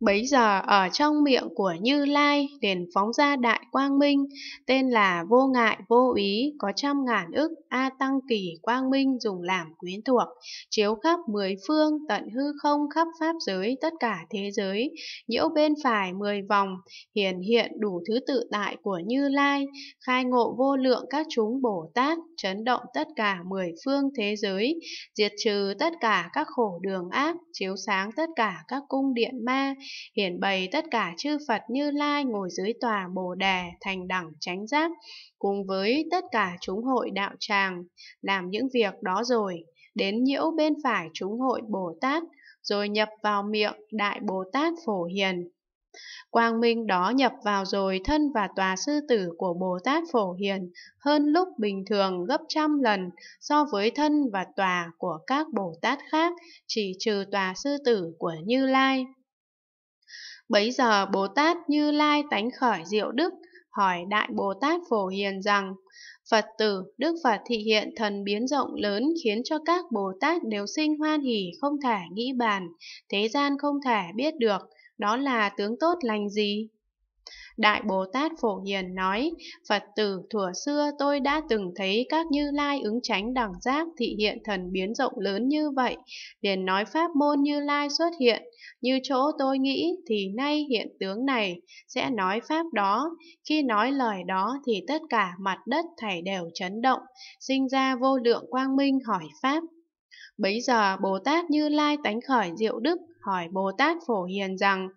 Bấy giờ ở trong miệng của Như Lai liền phóng ra đại quang minh, tên là vô ngại vô úy, có 100.000 ức A Tăng Kỳ quang minh dùng làm quyến thuộc, chiếu khắp 10 phương, tận hư không khắp pháp giới, tất cả thế giới, nhiễu bên phải 10 vòng, hiển hiện đủ thứ tự tại của Như Lai, khai ngộ vô lượng các chúng Bồ Tát, chấn động tất cả 10 phương thế giới, diệt trừ tất cả các khổ đường ác, chiếu sáng tất cả các cung điện ma, hiển bày tất cả chư Phật Như Lai ngồi dưới tòa Bồ Đề thành đẳng chánh giác, cùng với tất cả chúng hội đạo tràng, làm những việc đó rồi, đến nhiễu bên phải chúng hội Bồ Tát, rồi nhập vào miệng Đại Bồ Tát Phổ Hiền. Quang minh đó nhập vào rồi thân và tòa sư tử của Bồ Tát Phổ Hiền hơn lúc bình thường gấp 100 lần so với thân và tòa của các Bồ Tát khác, chỉ trừ tòa sư tử của Như Lai. Bấy giờ Bồ Tát Như Lai tánh khởi diệu đức, hỏi Đại Bồ Tát Phổ Hiền rằng: Phật tử, Đức Phật thị hiện thần biến rộng lớn khiến cho các Bồ Tát đều sinh hoan hỉ không thể nghĩ bàn, thế gian không thể biết được, đó là tướng tốt lành gì? Đại Bồ Tát Phổ Hiền nói: Phật tử, thuở xưa tôi đã từng thấy các Như Lai ứng chánh đẳng giác thị hiện thần biến rộng lớn như vậy, liền nói pháp môn Như Lai xuất hiện, như chỗ tôi nghĩ thì nay hiện tướng này, sẽ nói pháp đó. Khi nói lời đó thì tất cả mặt đất thảy đều chấn động, sinh ra vô lượng quang minh hỏi pháp. Bấy giờ Bồ Tát Như Lai tánh khởi diệu đức, hỏi Bồ Tát Phổ Hiền rằng: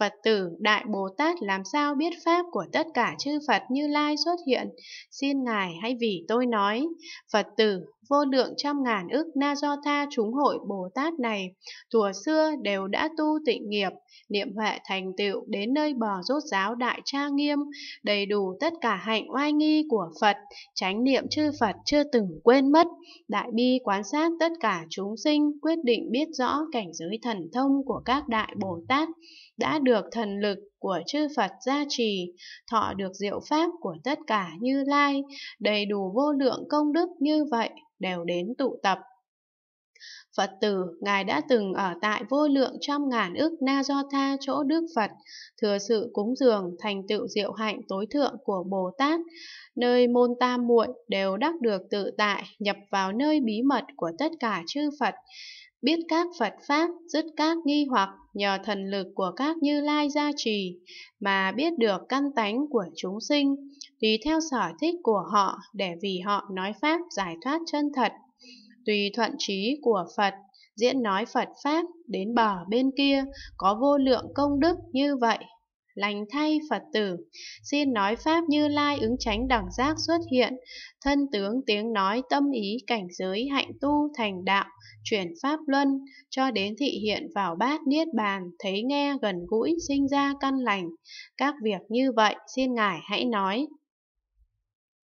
Phật tử, Đại Bồ Tát làm sao biết pháp của tất cả chư Phật Như Lai xuất hiện? Xin Ngài hãy vì tôi nói. Phật tử, vô lượng 100.000 ức Na Do Tha chúng hội Bồ Tát này, thuở xưa đều đã tu tịnh nghiệp, niệm huệ thành tựu đến nơi bờ rốt giáo đại tra nghiêm, đầy đủ tất cả hạnh oai nghi của Phật, chánh niệm chư Phật chưa từng quên mất, đại bi quán sát tất cả chúng sinh, quyết định biết rõ cảnh giới thần thông của các đại Bồ Tát, đã được thần lực của chư Phật gia trì, thọ được diệu pháp của tất cả Như Lai, đầy đủ vô lượng công đức như vậy, đều đến tụ tập. Phật tử, Ngài đã từng ở tại vô lượng 100.000 ức Na Do Tha chỗ Đức Phật, thừa sự cúng dường thành tựu diệu hạnh tối thượng của Bồ Tát, nơi môn tam muội đều đắc được tự tại, nhập vào nơi bí mật của tất cả chư Phật, biết các Phật pháp, dứt các nghi hoặc, nhờ thần lực của các Như Lai gia trì mà biết được căn tánh của chúng sinh, tùy theo sở thích của họ để vì họ nói pháp giải thoát chân thật, tùy thuận trí của Phật diễn nói Phật pháp, đến bờ bên kia có vô lượng công đức như vậy. Lành thay Phật tử, xin nói pháp Như Lai ứng chánh đẳng giác xuất hiện, thân tướng tiếng nói tâm ý cảnh giới hạnh tu thành đạo, chuyển pháp luân, cho đến thị hiện vào bát niết bàn, thấy nghe gần gũi sinh ra căn lành. Các việc như vậy xin Ngài hãy nói.